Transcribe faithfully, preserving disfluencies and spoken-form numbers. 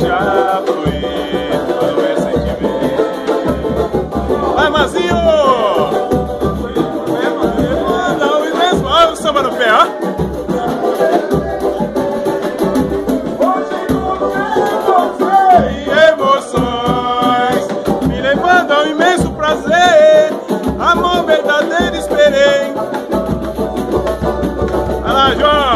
deixar fluir todo el sentimento. Vai, Mazinho! Dá um inglês, olha o samba no pé, ó. Amor verdadeiro esperei. Olha lá, João.